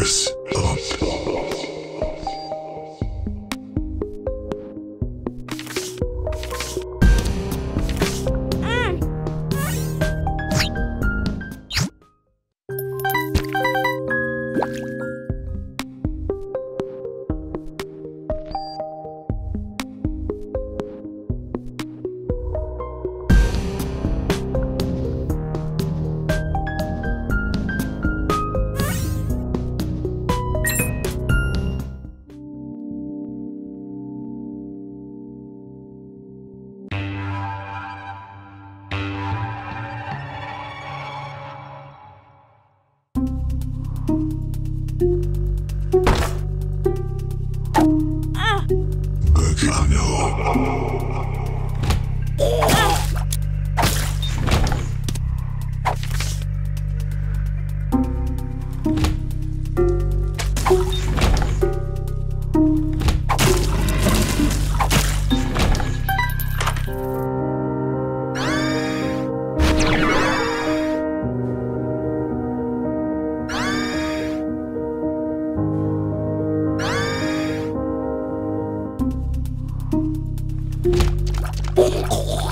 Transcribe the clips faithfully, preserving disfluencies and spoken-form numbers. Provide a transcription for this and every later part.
Fingers up. Thank you.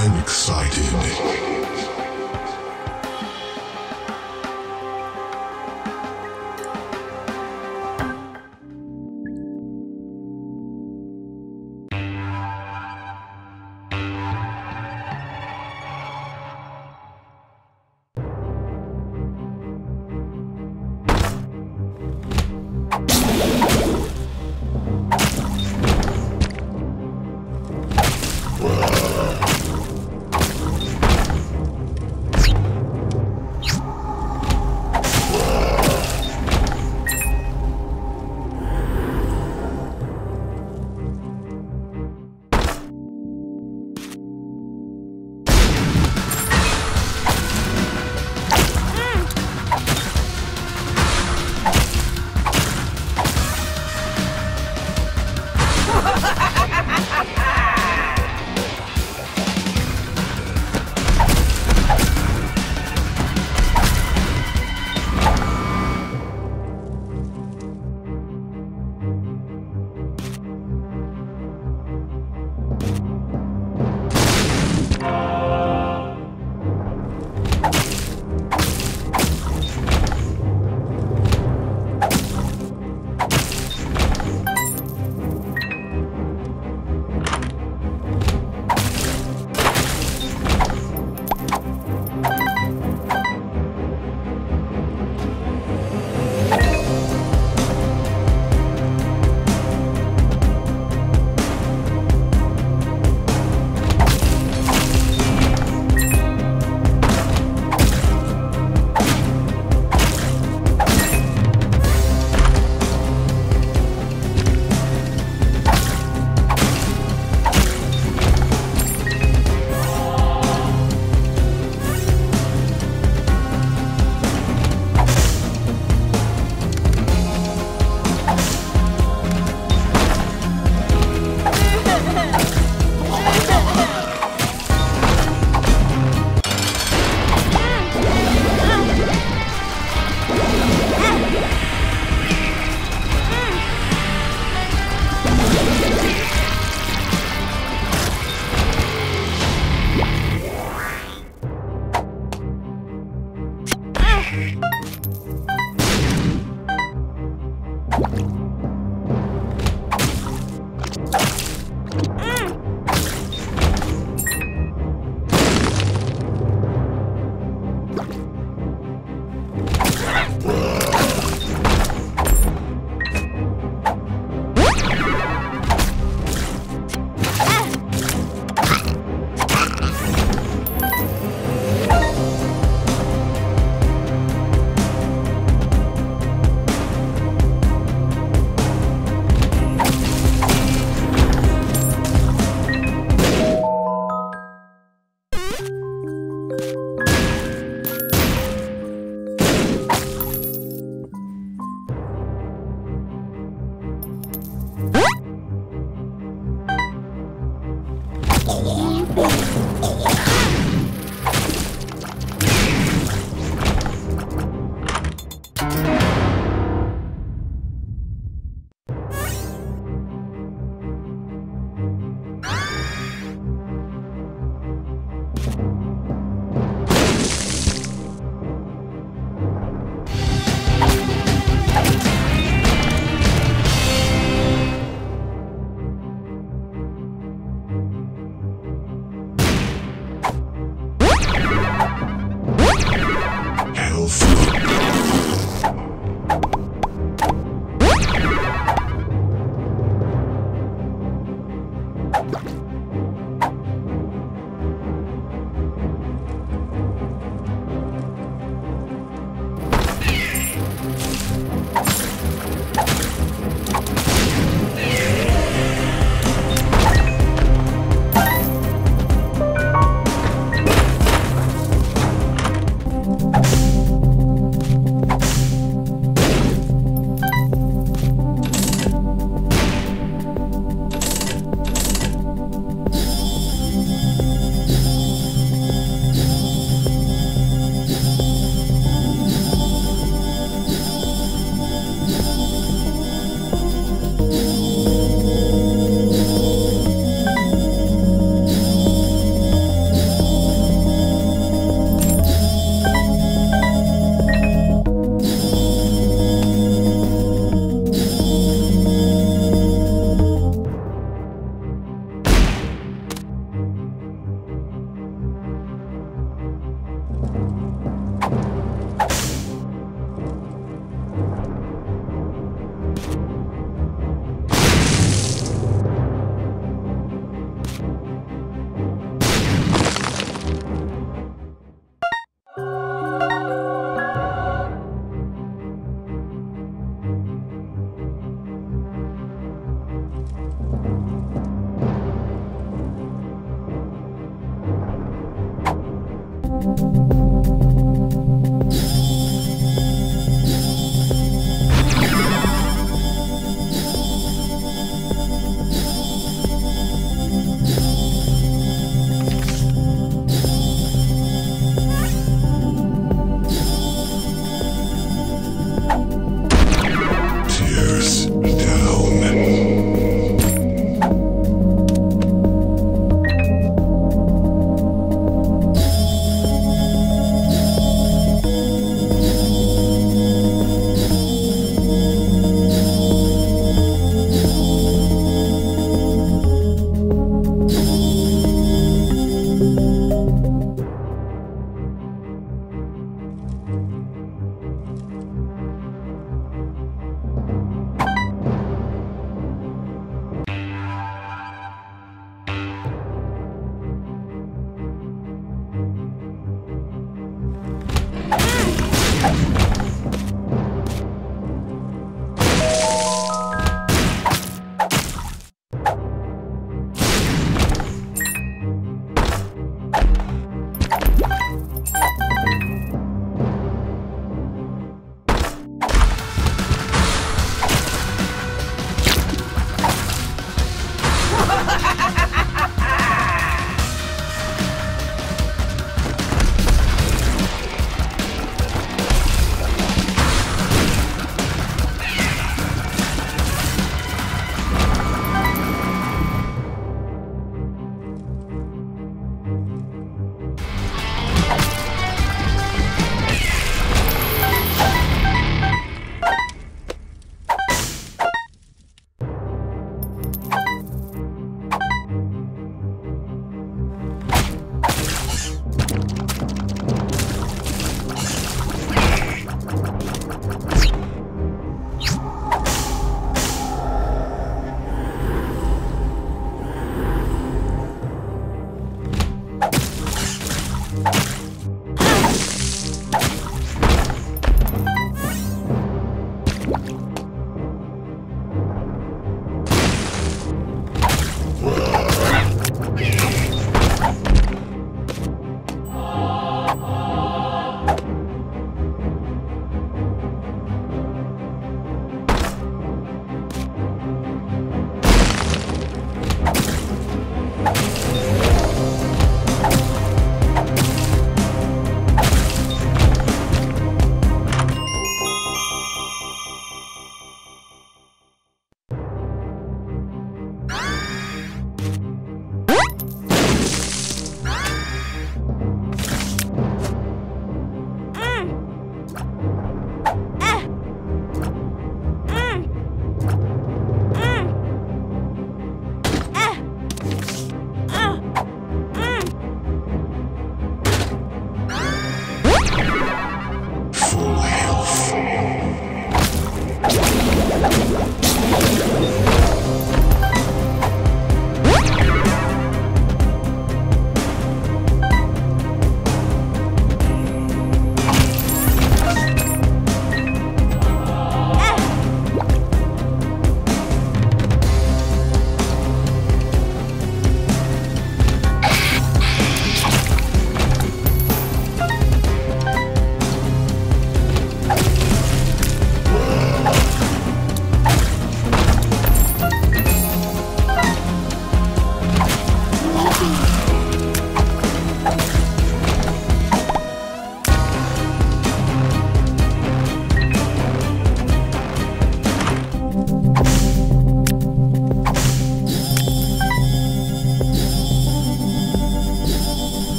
I'm excited.